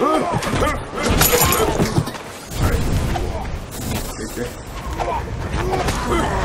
Alright. Take that.